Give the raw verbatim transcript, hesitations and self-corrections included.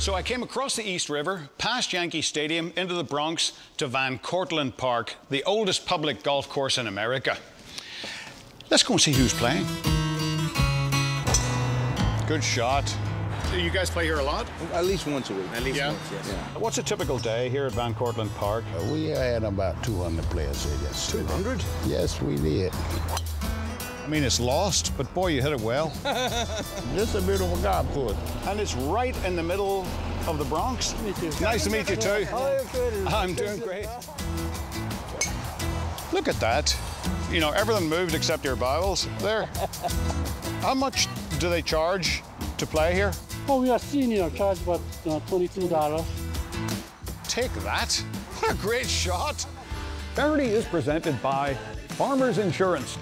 So I came across the East River, past Yankee Stadium, into the Bronx, to Van Cortlandt Park, the oldest public golf course in America. Let's go and see who's playing. Good shot. Do you guys play here a lot? At least once a week. At least yeah. once, yes. Yeah. What's a typical day here at Van Cortlandt Park? Uh, we had about two hundred players here yesterday. two hundred? Yes, we did. I mean, it's lost, but boy, you hit it well. This is a beautiful golf course. And it's right in the middle of the Bronx. Nice to meet you, too. I'm doing great. Look at that. You know, everything moved except your bowels there. How much do they charge to play here? Well, we are senior, charge about uh, twenty-two dollars. Take that. What a great shot. Verity is presented by Farmers Insurance.